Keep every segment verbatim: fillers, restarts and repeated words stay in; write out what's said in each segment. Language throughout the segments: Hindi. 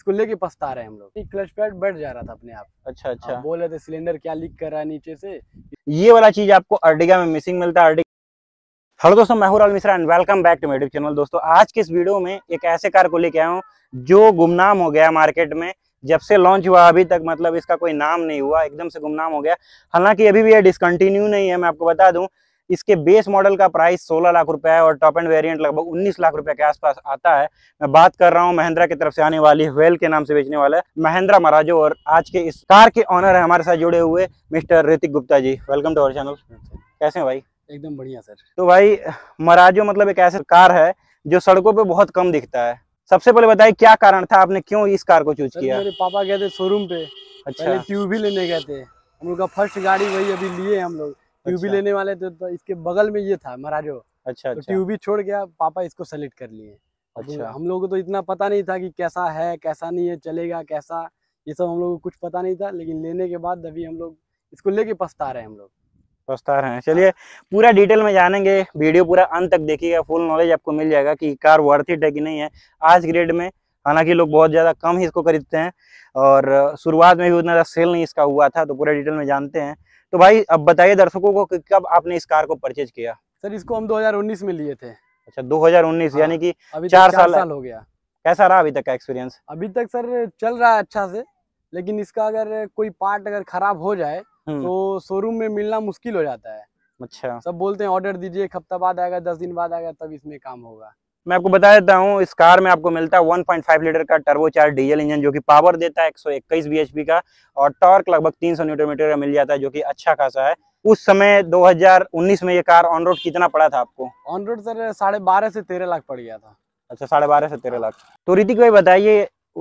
इसको लेके पछता रहे हम लोग। क्लच पैड बैठ जा रहा था अपने आप। अच्छा अच्छा, बोल रहे थे सिलेंडर क्या लीक कर रहा है नीचे से। ये वाला चीज आपको अर्टिगा में मिसिंग मिलता है। हेलो दोस्तों, मैं हूं Rahul Mishra and welcome back to my YouTube channel. दोस्तों आज के इस वीडियो में एक ऐसे कार को लेके आया हूँ जो गुमनाम हो गया मार्केट में। जब से लॉन्च हुआ अभी तक मतलब इसका कोई नाम नहीं हुआ, एकदम से गुमनाम हो गया। हालांकि अभी भी ये डिसकंटिन्यू नहीं है, मैं आपको बता दूं। इसके बेस मॉडल का प्राइस सोलह लाख रुपए है और टॉप एंड वेरिएंट लगभग उन्नीस लाख रुपए के आसपास आता है। मैं बात कर रहा हूँ महिंद्रा की तरफ से आने वाली वेल के नाम से बेचने वाला है महिंद्रा मराजो। और आज के इस कार के ऑनर है हमारे साथ जुड़े हुए mister Hrithik Gupta ji. Welcome to our channel. कैसे हैं भाई? एकदम बढ़िया सर। तो भाई मराजो मतलब एक ऐसी कार है जो सड़कों पर बहुत कम दिखता है। सबसे पहले बताइए क्या कारण था, आपने क्यों इस कार को चूज किया? मेरे पापा गए थे शोरूम पे। अच्छा, ट्यूब ही लेने गए थे। हम लोग का फर्स्ट गाड़ी वही अभी लिए हम लोग। ट्यूबी अच्छा। लेने वाले थे तो इसके बगल में ये था मराजो। अच्छा, तो ट्यूबी छोड़ गया, पापा इसको सेलेक्ट कर लिए। अच्छा, हम लोगों को तो इतना पता नहीं था कि कैसा है कैसा नहीं है, चलेगा कैसा, ये सब हम लोगों को कुछ पता नहीं था। लेकिन लेने के बाद अभी हम लोग इसको लेके पछता रहे हैं हम लोग पछता रहे हैं। चलिए पूरा डिटेल में जानेंगे, वीडियो पूरा अंत तक देखिएगा, फुल नॉलेज आपको मिल जाएगा कि कार वर्थ इट है कि नहीं है आज ग्रेड में। हालांकि लोग बहुत ज्यादा कम ही इसको खरीदते हैं और शुरुआत में भी उतना ज्यादा सेल नहीं इसका हुआ था, तो पूरा डिटेल में जानते हैं। तो भाई अब बताइए दर्शकों को कि कब आपने इस कार को परचेज किया? सर इसको हम दो हज़ार उन्नीस में लिए थे। अच्छा दो हज़ार उन्नीस, यानी कि चार साल साल हो गया। कैसा रहा अभी तक का एक्सपीरियंस? अभी तक सर चल रहा है अच्छा से, लेकिन इसका अगर कोई पार्ट अगर खराब हो जाए तो शोरूम में मिलना मुश्किल हो जाता है। अच्छा, सब बोलते हैं ऑर्डर दीजिए, एक हफ्ता बाद आएगा, दस दिन बाद आएगा, तब इसमें काम होगा। मैं आपको बता देता हूँ इस कार में आपको मिलता है वन पॉइंट फाइव लीटर का टर्बोचार्ज डीजल इंजन जो कि पावर देता है एक सौ इक्कीस बी एच पी का और टॉर्क लगभग तीन सौ न्यूटन मीटर का मिल जाता है जो कि अच्छा खासा है। उस समय दो हज़ार उन्नीस में ये कार ऑन रोड कितना पड़ा था आपको? ऑन रोड सर साढ़े बारह से तेरह लाख पड़ गया था। अच्छा, साढ़े बारह से तेरह लाख तो ऋतिक भाई बताइए,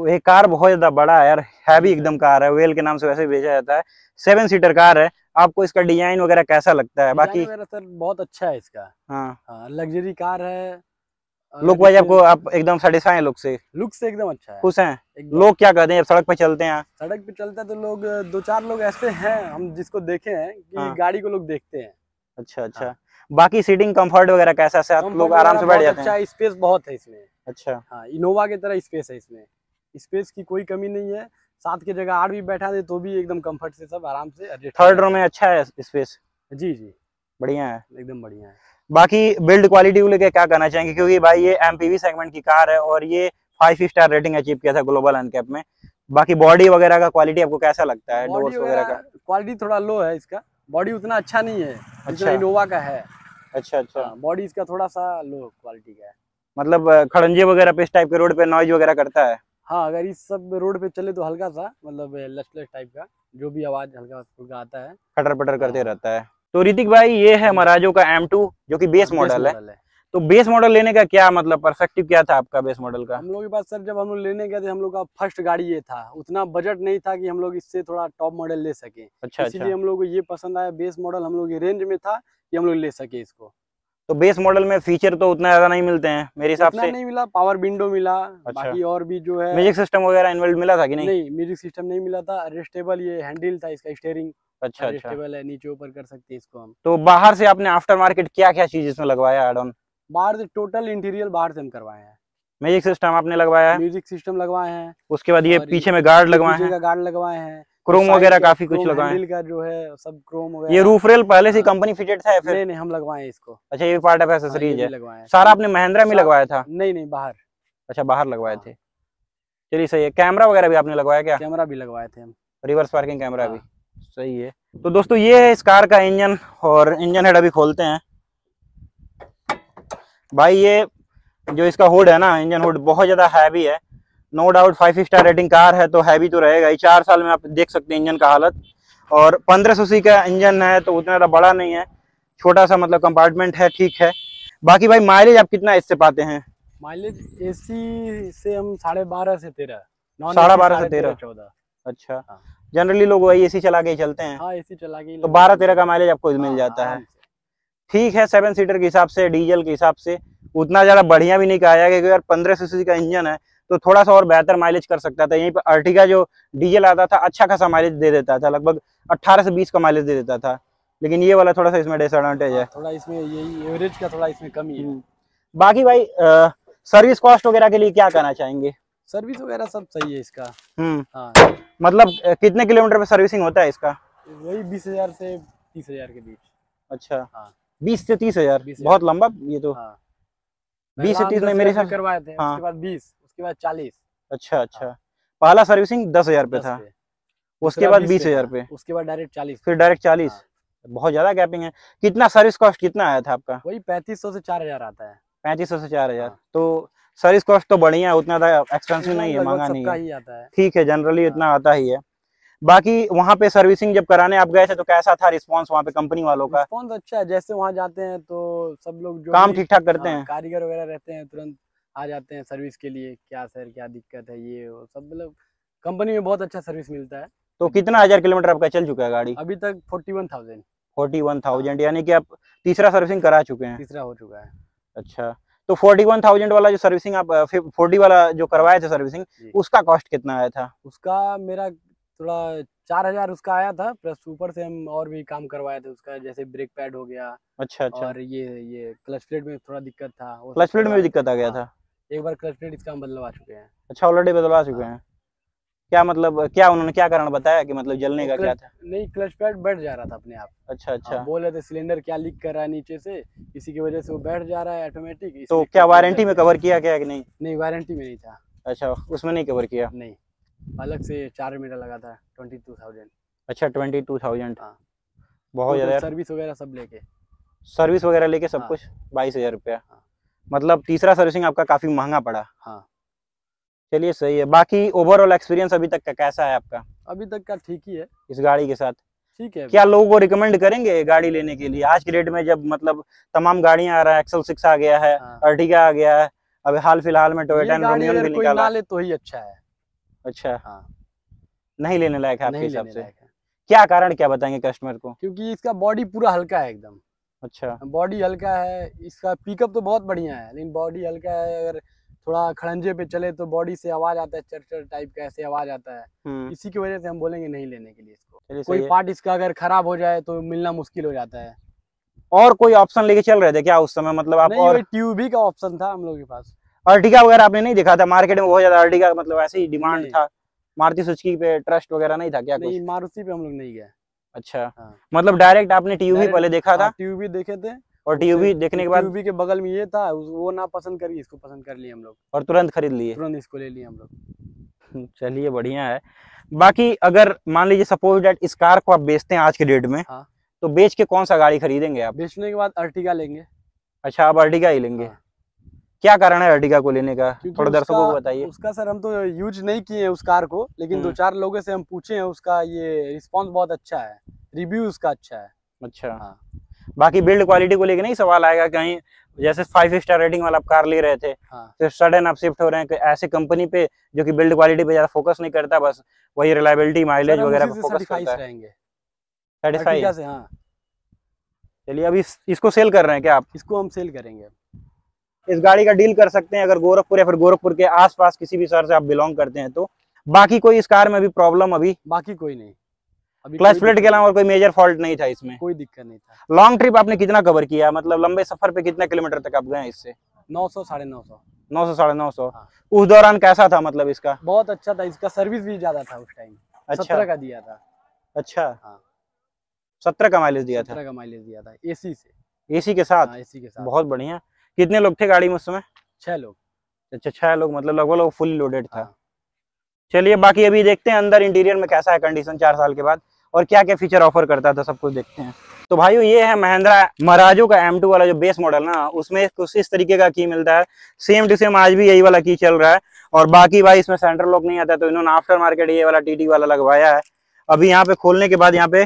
ये कार बहुत ज्यादा बड़ा है यार, हैवी एकदम कार है, वेल के नाम से वैसे बेचा जाता है। सेवन सीटर कार है, आपको इसका डिजाइन वगैरह कैसा लगता है? बाकी सर बहुत अच्छा है इसका। हाँ, लग्जरी कार है। लुक वाइज आपको आप एकदम सेटिस्फाई हैं? लुक से लुक से एकदम अच्छा है, खुश हैं। लोग क्या कहते हैं जब सड़क पे चलते हैं? सड़क पे चलता है तो लोग दो चार लोग ऐसे हैं हम जिसको देखे हैं कि हाँ। गाड़ी को लोग देखते हैं। अच्छा अच्छा हाँ। बाकी सीटिंग कंफर्ट वगैरह कैसा है? आप लोग आराम से बैठ जाते हैं? अच्छा, स्पेस बहुत है इसमें। अच्छा हाँ, इनोवा की तरह स्पेस है इसमें, स्पेस की कोई कमी नहीं है। साथ की जगह आठ भी बैठा दे तो भी एकदम कम्फर्ट से सब आराम से। थर्ड रो में अच्छा है स्पेस? जी जी बढ़िया है, एकदम बढ़िया है। बाकी बिल्ड क्वालिटी को लेकर क्या कहना चाहेंगे, क्योंकि भाई ये एमपीवी सेगमेंट की कार है और ये फाइव स्टार रेटिंग अचीव किया था ग्लोबल अनकैप में। बाकी बॉडी वगैरह का क्वालिटी आपको कैसा लगता है? डोर्स वगैरह का क्वालिटी थोड़ा लो है इसका, बॉडी उतना अच्छा नहीं है। अच्छा, इनोवा का है। अच्छा अच्छा, बॉडी इसका थोड़ा सा लो क्वालिटी का है, मतलब खड़ंजे वगैरह पे इस टाइप के रोड पे नॉइज वगैरह करता है। हाँ, अगर इस सब रोड पे चले तो हल्का सा मतलब लचलच टाइप का जो भी आवाज हल्का फुल्का आता है, खटर पटर करते रहता है। तो ऋतिक भाई ये है मराजो का एम टू जो कि बेस मॉडल है।, है तो बेस मॉडल लेने का क्या मतलब पर्सपेक्टिव क्या था आपका बेस मॉडल का? हम लोग के पास सर जब हम लोग लेने गए थे हम लोग का फर्स्ट गाड़ी ये था, उतना बजट नहीं था कि हम लोग इससे थोड़ा टॉप मॉडल ले सके। अच्छा, इसलिए हम लोग को ये पसंद आया बेस मॉडल, हम लोग रेंज में था कि हम लोग ले सके इसको। तो बेस मॉडल में फीचर तो उतना ज्यादा नहीं मिलते हैं मेरे हिसाब से। नहीं मिला, पावर विंडो मिला, बाकी और भी जो है म्यूजिक सिस्टम वगैरह इनबिल्ट मिला था कि नहीं? नहीं, म्यूजिक सिस्टम नहीं मिला था। एडजस्टेबल ये हैंडल था इसका, स्टीयरिंग। अच्छा अच्छा, है नीचे ऊपर कर सकते हैं इसको हम। तो बाहर से आपने आफ्टर मार्केट क्या क्या चीज इसमें लगवाया? एड ऑन बाहर से टोटल इंटीरियर बाहर से हम करवाए हैं। म्यूजिक सिस्टम आपने लगवाया है? म्यूजिक सिस्टम लगवाए हैं। उसके बाद ये पीछे में गार्ड लगवाए हैं, गार्ड लगवाए हैं, क्रोम वगैरह काफी कुछ लगाए हैं का जो है सब क्रोम वगैरह। ये रूफ रेल पहले से कंपनी फिटेड था? नहीं नहीं, हम लगवाए इसको। अच्छा, ये पार्ट ऑफ एक्सेसरीज है। सारा आपने महिंद्रा में लगवाया था? नहीं नहीं, बाहर। अच्छा, बाहर लगवाए थे, चलिए सही है। कैमरा वगैरह भी आपने लगवाया क्या? कैमरा भी लगवाए थे हम, रिवर्स पार्किंग कैमरा भी, सही है। तो दोस्तों ये है इस कार का इंजन और इंजन हेड अभी खोलते हैं। भाई ये जो इसका हुड है ना, इंजन हुड बहुत ज्यादा हैवी है। No doubt five star rating car है तो हैवी तो रहेगा ही। चार साल में आप देख सकते हैं इंजन का हालत। और पंद्रह सौ सी का इंजन है तो उतना ज्यादा बड़ा नहीं है, छोटा सा मतलब कंपार्टमेंट है, ठीक है। बाकी भाई माइलेज आप कितना इससे पाते हैं? माइलेज एसी से हम साढ़े बारह से तेरह साढ़े बारह से तेरह चौदह अच्छा, जनरली लोग वही एसी चला के ही चलते हैं। हाँ, एसी चला के ही। तो बारह तेरह का माइलेज आपको मिल जाता है, ठीक है। सेवन सीटर के हिसाब से, डीजल के हिसाब से उतना ज्यादा बढ़िया भी नहीं कहा जाएगा क्योंकि यार पंद्रह सीसी का इंजन है तो थोड़ा सा और बेहतर माइलेज कर सकता था। यहीं पर अर्टिगा जो डीजल आता था अच्छा खासा माइलेज दे देता था, लगभग अट्ठारह से बीस का माइलेज दे देता था, लेकिन ये वाला थोड़ा सा इसमें डिसएडवांटेज है, थोड़ा इसमें यही एवरेज का थोड़ा इसमें कमी है। बाकी भाई सर्विस कॉस्ट वगैरह के लिए क्या कहना चाहेंगे? सर्विस वगैरह सब सही है इसका। हाँ। मतलब कितने किलोमीटर पे सर्विसिंग होता है इसका? वही बीस हजार से तीस हजार के बीच। अच्छा। हाँ। बीस से तीस हजार बहुत लंबा ये तो। हाँ। बीस से तीस में मेरे साथ करवाए थे। हाँ। उसके बाद बीस, उसके बाद चालीस। अच्छा अच्छा। पहला सर्विसिंग दस हजार पे था, उसके बाद बीस हजार पे, उसके बाद डायरेक्ट चालीस, फिर डायरेक्ट चालीस। बहुत ज्यादा गैपिंग है। कितना सर्विस कॉस्ट कितना आया था आपका? वही पैंतीस सौ से चार हजार आता है। पैंतीस सौ से चार हजार तो सर्विस कॉस्ट तो बढ़िया है, उतना एक्सपेंसिव नहीं है, महंगा नहीं है। ठीक है, जनरली इतना आता ही है। बाकी वहाँ पे सर्विसिंग जब कराने आप गए थे तो कैसा था रिस्पांस वहाँ पे कंपनी वालों का? रिस्पांस अच्छा है, जैसे वहाँ जाते हैं तो सब लोग जो काम ठीक ठाक करते हैं, कारीगर वगैरह रहते हैं, तुरंत आ जाते हैं सर्विस के लिए। क्या सर क्या दिक्कत है ये वो सब, मतलब कंपनी में बहुत अच्छा सर्विस मिलता है। तो कितना हजार किलोमीटर आपका चल चुका है गाड़ी अभी तक? Forty one thousand forty one thousand यानी कि आप तीसरा सर्विसिंग करा चुके हैं? तीसरा हो चुका है। अच्छा, तो फोर्टी वन थाउजेंड वाला जो सर्विसिंग आप फोर्टी वाला जो करवाए थे सर्विसिंग, उसका कॉस्ट कितना आया था? उसका मेरा थोड़ा चार हजार उसका आया था, प्लस ऊपर से हम और भी काम करवाए थे उसका, जैसे ब्रेक पैड हो गया। अच्छा अच्छा। और ये ये क्लच प्लेट में थोड़ा दिक्कत था। क्लच प्लेट में भी दिक्कत आ गया था? एक बार क्लच प्लेट इसका हम बदलवा चुके हैं। अच्छा, ऑलरेडी बदलवा चुके हैं। क्या मतलब क्या उन्होंने क्या कारण बताया कि मतलब जलने का क्या था? नहीं, क्लच पैड बैठ जा रहा था अपने आप। अच्छा अच्छा। बोल रहे थे सिलेंडर क्या लीक कर रहा है नीचे से, इसी की वजह से वो बैठ जा रहा है ऑटोमेटिक। तो क्या वारंटी में कवर किया गया कि नहीं? नहीं, वारंटी में नहीं था। अच्छा, उसमें नहीं कवर किया? नहीं, अलग से चार मीटर लगा था ट्वेंटी टू थाउजेंड। अच्छा, ट्वेंटी टू थाउजेंड। हाँ, बहुत ज्यादा। सर्विस वगैरह सब लेके सर्विस वगैरह लेके सब कुछ बाईस हजार रुपया। मतलब तीसरा सर्विसिंग आपका काफी महंगा पड़ा। हाँ, चलिए सही है। बाकी ओवरऑल एक्सपीरियंस अभी तक का कैसा है आपका? अभी तक का ठीक ही है इस गाड़ी के साथ। ठीक है। क्या लोगों को रिकमेंड करेंगे गाड़ी लेने के लिए आज के डेट में, जब मतलब तमाम गाड़ियां आ रहा है? एक्सल सिक्स आ गया है, अर्टिगा आ गया है, अभी हाल फिलहाल में टोयोटा रोमियो भी निकाला है। तो ही अच्छा है। अच्छा। हाँ। नहीं लेने लायक है आपके हिसाब से? क्या कारण क्या बताएंगे कस्टमर को? क्योंकि इसका बॉडी पूरा हल्का है एकदम। अच्छा, बॉडी हल्का है इसका। पिकअप तो बहुत बढ़िया है, लेकिन बॉडी हल्का है। अगर थोड़ा खड़ंजे पे चले तो बॉडी से आवाज आता है, चरचर टाइप का ऐसे आवाज आता है। इसी की वजह से हम बोलेंगे नहीं लेने के लिए इसको। कोई पार्ट इसका अगर खराब हो जाए तो मिलना मुश्किल हो जाता है। और कोई ऑप्शन लेके चल रहे थे क्या उस समय? मतलब आप और ट्यूब ही का ऑप्शन था हम लोग के पास। अर्टिगा वगैरह आपने नहीं देखा था मार्केट में? बहुत ज्यादा अर्टिगा मतलब ऐसे ही डिमांड था। मारुति सुजुकी पे ट्रस्ट वगैरह नहीं था क्या? नहीं, मारुति पे हम लोग नहीं गए। अच्छा। हाँ। मतलब डायरेक्ट आपने टीयूवी पहले देखा था? टीयूवी देखे थे, और टीयूवी देखने के बाद टीयूवी के बगल में ये था, वो ना पसंद करी, इसको पसंद कर लिए हम लोग और तुरंत खरीद लिए, तुरंत इसको ले लिए हम लोग। चलिए बढ़िया है। बाकी अगर मान लीजिए सपोज डेट इस कार को आप बेचते हैं आज के डेट में, तो बेच के कौन सा गाड़ी खरीदेंगे आप? बेचने के बाद अर्टिगा लेंगे। अच्छा, आप अर्टिगा ही लेंगे। क्या कारण है अर्टिगा को लेने का, थोड़ा दर्शकों को बताइए। उसका सर हम तो यूज नहीं किए हैं उस कार को, लेकिन दो चार लोगों से हम पूछे हैं, उसका ये रिस्पांस बहुत अच्छा है, रिव्यू उसका अच्छा है। अच्छा। हाँ। बाकी बिल्ड क्वालिटी को लेके नहीं सवाल आएगा कहीं, जैसे फाइव स्टार रेटिंग वाला आप कार ले रहे थे। हाँ। फिर सडन आप शिफ्ट हो रहे हैं ऐसे कंपनी पे जो की बिल्ड क्वालिटी पे ज्यादा फोकस नहीं करता, बस वही रिलायबिलिटी माइलेज वगैरह। चलिए, अभी इसको सेल कर रहे हैं क्या आप? इसको हम सेल करेंगे। इस गाड़ी का डील कर सकते हैं अगर गोरखपुर या फिर गोरखपुर के आसपास किसी भी शहर से आप बिलोंग करते हैं तो। बाकी कोई इस कार में भी प्रॉब्लम? अभी बाकी कोई नहीं। अभी क्लच प्लेट के अलावा और कोई मेजर फॉल्ट नहीं था इसमें? कोई दिक्कत नहीं था। लॉन्ग ट्रिप आपने कितना कवर किया, मतलब लंबे सफर पे कितना किलोमीटर तक आप गए इससे? नौ सौ साढ़े नौ सौ नौ सौ साढ़े नौ सौ। उस दौरान कैसा था मतलब इसका? बहुत अच्छा था, इसका सर्विस भी ज्यादा था उस टाइम। सत्रह का दिया था। अच्छा, सत्रह का माइलेज दिया था? सत्रह का माइलेज दिया था एसी से। एसी के साथ? एसी के साथ। बहुत बढ़िया। कितने लोग थे गाड़ी में उस समय? छह लोग। अच्छा, छह लोग मतलब लगभग फुल लोडेड था। हाँ। चलिए, बाकी अभी देखते हैं अंदर इंटीरियर में कैसा है कंडीशन चार साल के बाद, और क्या क्या फीचर ऑफर करता था, सब कुछ देखते हैं। तो भाइयों, ये है महिंद्रा मराजो का एम टू वाला जो बेस मॉडल ना, उसमें कुछ इस तरीके का की मिलता है। सेम टू सेम आज भी यही वाला की चल रहा है। और बाकी भाई इसमें सेंटर लॉक नहीं आता, तो इन्होंने आफ्टर मार्केट ये वाला टी टी वाला लगवाया है। अभी यहाँ पे खोलने के बाद यहाँ पे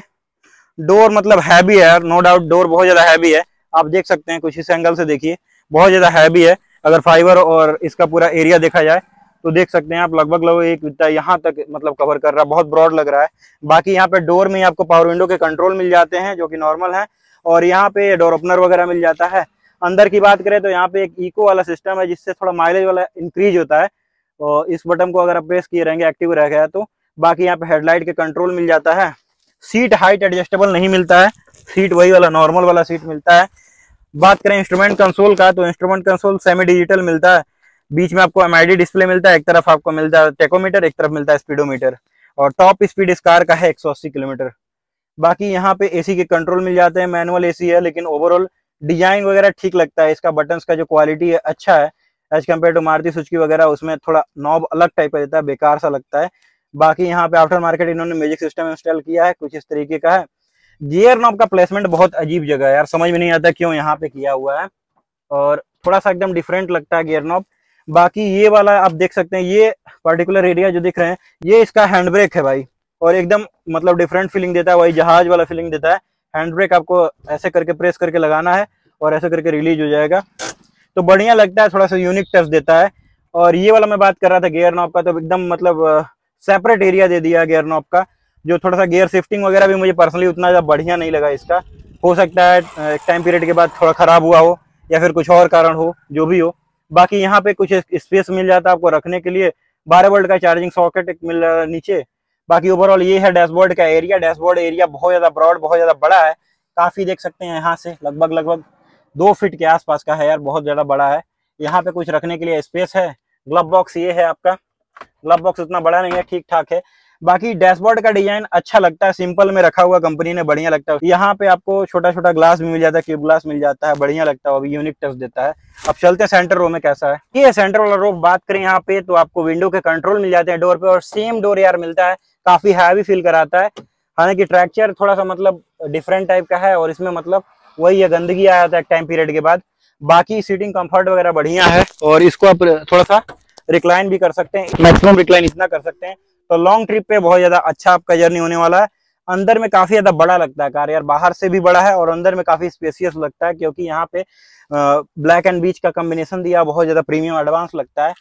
डोर मतलब हैवी है, नो डाउट डोर बहुत ज्यादा हैवी है। आप देख सकते हैं कुछ इस एंगल से, देखिए बहुत ज्यादा हैवी है। अगर फाइबर और इसका पूरा एरिया देखा जाए तो देख सकते हैं आप, लगभग लगभग एक यहाँ तक मतलब कवर कर रहा है, बहुत ब्रॉड लग रहा है। बाकी यहाँ पे डोर में आपको पावर विंडो के कंट्रोल मिल जाते हैं जो कि नॉर्मल है, और यहाँ पे डोर ओपनर वगैरह मिल जाता है। अंदर की बात करें तो यहाँ पे एक इको वाला सिस्टम है जिससे थोड़ा माइलेज वाला इंक्रीज होता है, और इस बटन को अगर आप प्रेस किए रहेंगे एक्टिव रह गया तो। बाकी यहाँ पे हेडलाइट के कंट्रोल मिल जाता है। सीट हाइट एडजस्टेबल नहीं मिलता है, सीट वही वाला नॉर्मल वाला सीट मिलता है। बात करें इंस्ट्रूमेंट कंसोल का, तो इंस्ट्रूमेंट कंसोल सेमी डिजिटल मिलता है। बीच में आपको एमआईडी डिस्प्ले मिलता है, एक तरफ आपको मिलता है टेकोमीटर, एक तरफ मिलता है स्पीडोमीटर। और टॉप स्पीड इस कार का है एक सौ अस्सी किलोमीटर। बाकी यहाँ पे एसी के कंट्रोल मिल जाते हैं, मैनुअल एसी है, लेकिन ओवरऑल डिजाइन वगैरह ठीक लगता है। इसका बटन्स का जो क्वालिटी है अच्छा है as compare to Maruti Suzuki वगैरह, उसमें थोड़ा नॉब अलग टाइप का रहता है, बेकार सा लगता है। बाकी यहाँ पे आफ्टर मार्केट इन्होंने म्यूजिक सिस्टम इंस्टॉल किया है, कुछ इस तरीके का है। गियर नॉब का प्लेसमेंट बहुत अजीब जगह है यार, समझ में नहीं आता क्यों यहाँ पे किया हुआ है, और थोड़ा सा एकदम डिफरेंट लगता है गियर नॉब। बाकी ये वाला आप देख सकते हैं, ये पर्टिकुलर एरिया जो दिख रहे हैं ये इसका हैंड ब्रेक है भाई, और एकदम मतलब डिफरेंट फीलिंग देता है, वही जहाज वाला फीलिंग देता है। हैंड ब्रेक आपको ऐसे करके प्रेस करके लगाना है और ऐसे करके रिलीज हो जाएगा, तो बढ़िया लगता है, थोड़ा सा यूनिक टच देता है। और ये वाला मैं बात कर रहा था गियर नॉब का, तो एकदम मतलब सेपरेट एरिया दे दिया गियर नॉब का, जो थोड़ा सा गियर शिफ्टिंग वगैरह भी मुझे पर्सनली उतना ज़्यादा बढ़िया नहीं लगा इसका। हो सकता है एक टाइम पीरियड के बाद थोड़ा ख़राब हुआ हो या फिर कुछ और कारण हो, जो भी हो। बाकी यहाँ पे कुछ स्पेस मिल जाता है आपको रखने के लिए, बारह वोल्ट का चार्जिंग सॉकेट एक मिल रहा है नीचे। बाकी ओवरऑल ये है डैशबोर्ड का एरिया। डैशबोर्ड एरिया बहुत ज़्यादा ब्रॉड, बहुत ज़्यादा बड़ा है, काफ़ी देख सकते हैं यहाँ से, लगभग लगभग दो फीट के आसपास का है यार, बहुत ज़्यादा बड़ा है। यहाँ पे कुछ रखने के लिए स्पेस है। ग्लव बॉक्स ये है आपका, ग्लव बॉक्स उतना बड़ा नहीं है, ठीक ठाक है। बाकी डैशबोर्ड का डिजाइन अच्छा लगता है, सिंपल में रखा हुआ कंपनी ने, बढ़िया लगता है। यहाँ पे आपको छोटा छोटा ग्लास भी मिल जाता है, क्यूब ग्लास मिल जाता है, बढ़िया लगता है, अभी यूनिक टच देता है। अब चलते हैं सेंटर रो में कैसा है। ये सेंटर वाला रो बात करें यहाँ पे, तो आपको विंडो के कंट्रोल मिल जाते हैं डोर पे, और सेम डोर यार मिलता है, काफी हैवी फील कराता है। हालांकि ट्रैक्चर थोड़ा सा मतलब डिफरेंट टाइप का है, और इसमें मतलब वही है गंदगी आया था एक टाइम पीरियड के बाद। बाकी सीटिंग कंफर्ट वगैरह बढ़िया है, और इसको आप थोड़ा सा रिक्लाइन भी कर सकते हैं, मैक्सिमम रिक्लाइन इतना कर सकते हैं, तो लॉन्ग ट्रिप पे बहुत ज्यादा अच्छा आपका जर्नी होने वाला है। अंदर में काफी ज्यादा बड़ा लगता है कार यार, बाहर से भी बड़ा है और अंदर में काफी स्पेसियस लगता है, क्योंकि यहाँ पे ब्लैक एंड बीच का कॉम्बिनेशन दिया, बहुत ज्यादा प्रीमियम एडवांस लगता है।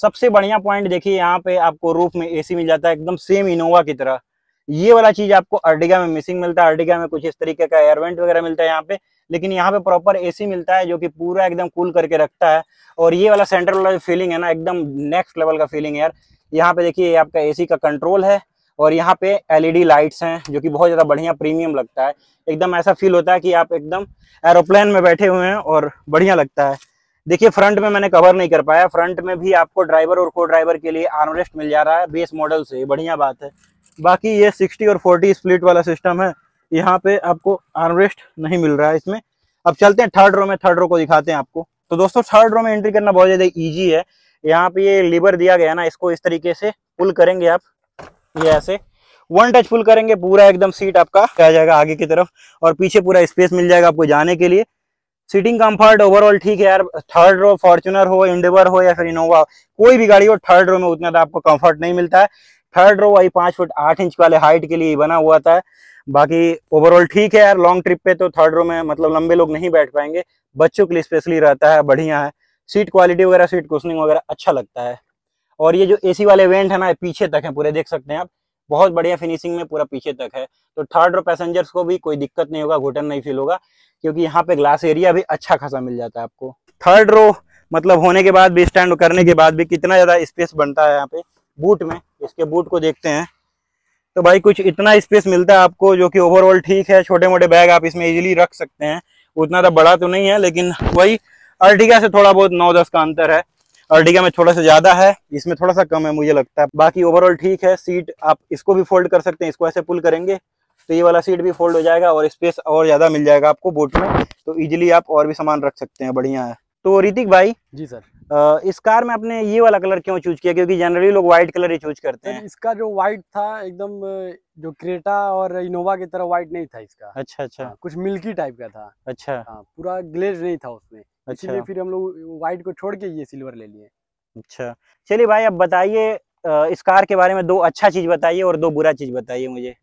सबसे बढ़िया पॉइंट देखिए, यहाँ पे आपको रूफ में एसी मिल जाता है, एकदम सेम इनोवा की तरह। ये वाला चीज आपको अर्टिगा में मिसिंग मिलता है। अर्टिगा में कुछ इस तरीके का एयरवेंट वगैरह मिलता है यहाँ पे, लेकिन यहाँ पे प्रॉपर एसी मिलता है जो कि पूरा एकदम कूल करके रखता है। और ये वाला सेंटर वाला फीलिंग है ना, एकदम नेक्स्ट लेवल का फीलिंग है यार। यहाँ पे देखिए आपका एसी का कंट्रोल है, और यहाँ पे एलईडी लाइट्स हैं जो कि बहुत ज़्यादा बढ़िया प्रीमियम लगता है, एकदम ऐसा फील होता है कि आप एकदम एरोप्लेन में बैठे हुए हैं, और बढ़िया लगता है। देखिए फ्रंट में मैंने कवर नहीं कर पाया, फ्रंट में भी आपको ड्राइवर और को ड्राइवर के लिए आर्मरेस्ट मिल जा रहा है बेस मॉडल से, बढ़िया बात है। बाकी ये सिक्सटी और फोर्टी स्प्लिट वाला सिस्टम है, यहाँ पे आपको आर्मरेस्ट नहीं मिल रहा है इसमें। अब चलते हैं थर्ड रो में, थर्ड रो को दिखाते हैं आपको। तो दोस्तों थर्ड रो में एंट्री करना बहुत ज़्यादा ईजी है। यहाँ पे ये लीवर दिया गया ना, इसको इस तरीके से पुल करेंगे आप, ये ऐसे वन टच पुल करेंगे, पूरा एकदम सीट आपका आ जाएगा आगे की तरफ, और पीछे पूरा स्पेस मिल जाएगा आपको जाने के लिए। सीटिंग कंफर्ट ओवरऑल ठीक है यार, थर्ड रो फॉर्च्यूनर हो, एंडेवर हो या फिर इनोवा, कोई भी गाड़ी हो, थर्ड रो में उतना आपको कंफर्ट नहीं मिलता है। थर्ड रो वही पाँच फुट आठ इंच वाले हाइट के लिए बना हुआ था। बाकी ओवरऑल ठीक है यार, लॉन्ग ट्रिप पे तो थर्ड रो में मतलब लंबे लोग नहीं बैठ पाएंगे, बच्चों के लिए स्पेशली रहता है, बढ़िया है। सीट क्वालिटी वगैरह, सीट कुशनिंग वगैरह अच्छा लगता है। और ये जो एसी वाले वेंट है ना, पीछे तक है पूरे, देख सकते हैं आप, बहुत बढ़िया फिनिशिंग में पूरा पीछे तक है, तो थर्ड रो पैसेंजर्स को भी कोई दिक्कत नहीं होगा, घुटन नहीं फील होगा, क्योंकि यहाँ पे ग्लास एरिया भी अच्छा खासा मिल जाता है आपको। थर्ड रो मतलब होने के बाद भी, स्टैंड करने के बाद भी कितना ज़्यादा स्पेस बनता है यहाँ पे बूट में, इसके बूट को देखते हैं तो भाई कुछ इतना स्पेस मिलता है आपको, जो कि ओवरऑल ठीक है। छोटे मोटे बैग आप इसमें ईजिली रख सकते हैं, उतना तो बड़ा तो नहीं है, लेकिन वही अर्टिगा से थोड़ा बहुत नौ दस का अंतर है, अर्टिगा में थोड़ा सा ज़्यादा है, इसमें थोड़ा सा कम है मुझे लगता है। बाकी ओवरऑल ठीक है। सीट आप इसको भी फोल्ड कर सकते हैं, इसको ऐसे पुल करेंगे तो ये वाला सीट भी फोल्ड हो जाएगा, और स्पेस और ज़्यादा मिल जाएगा आपको बोट में, तो ईजिली आप और भी सामान रख सकते हैं, बढ़िया है। तो ऋतिक भाई जी सर, इस कार में आपने ये वाला कलर क्यों चूज किया, क्योंकि जनरली लोग व्हाइट कलर ही चूज करते हैं? इसका जो व्हाइट था एकदम, जो क्रेटा और इनोवा की तरह व्हाइट नहीं था इसका। अच्छा अच्छा, कुछ मिल्की टाइप का था। अच्छा, पूरा ग्लेज नहीं था उसमें, इसलिए फिर हम लोग व्हाइट को छोड़ के ये सिल्वर ले लिए। अच्छा, चलिए भाई अब बताइए इस कार के बारे में, दो अच्छा चीज बताइए और दो बुरा चीज बताइए मुझे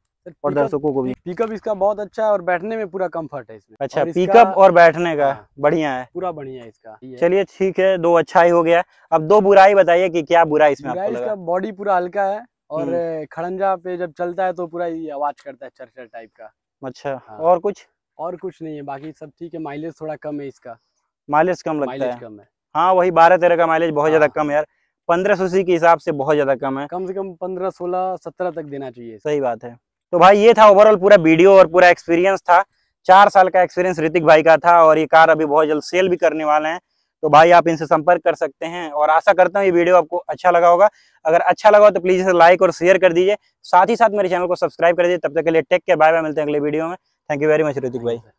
और दर्शकों को भी। पिकअप इसका बहुत अच्छा है और बैठने में पूरा कंफर्ट है इसमें। अच्छा, पिकअप और बैठने का बढ़िया है, पूरा बढ़िया है इसका। चलिए ठीक है, दो अच्छा ही हो गया, अब दो बुराई बताइए कि क्या बुरा इसमें आपको लगा। इसका बॉडी पूरा हल्का है और खड़ंजा पे जब चलता है तो पूरा ये आवाज करता है, चरचर टाइप का। अच्छा, और कुछ? और कुछ नहीं है, बाकी सब ठीक है। माइलेज थोड़ा कम है इसका, माइलेज कम लगता है, कम है। हाँ वही बारह तेरह का माइलेज बहुत ज्यादा कम है यार, पंद्रह सौ सी के हिसाब से बहुत ज्यादा कम है, कम से कम पंद्रह सोलह सत्रह तक देना चाहिए। सही बात है। तो भाई ये था ओवरऑल पूरा वीडियो और पूरा एक्सपीरियंस था, चार साल का एक्सपीरियंस ऋतिक भाई का था, और ये कार अभी बहुत जल्द सेल भी करने वाले हैं, तो तो भाई आप इनसे संपर्क कर सकते हैं। और आशा करता हूँ ये वीडियो आपको अच्छा लगा होगा। अगर अच्छा लगा हो तो प्लीज इसे लाइक और शेयर कर दीजिए, साथ ही साथ मेरे चैनल को सब्सक्राइब कर दीजिए। तब तक के लिए टेक केयर, बाय बाय, मिलते हैं अगले वीडियो में। Thank you very much Ritik भाई।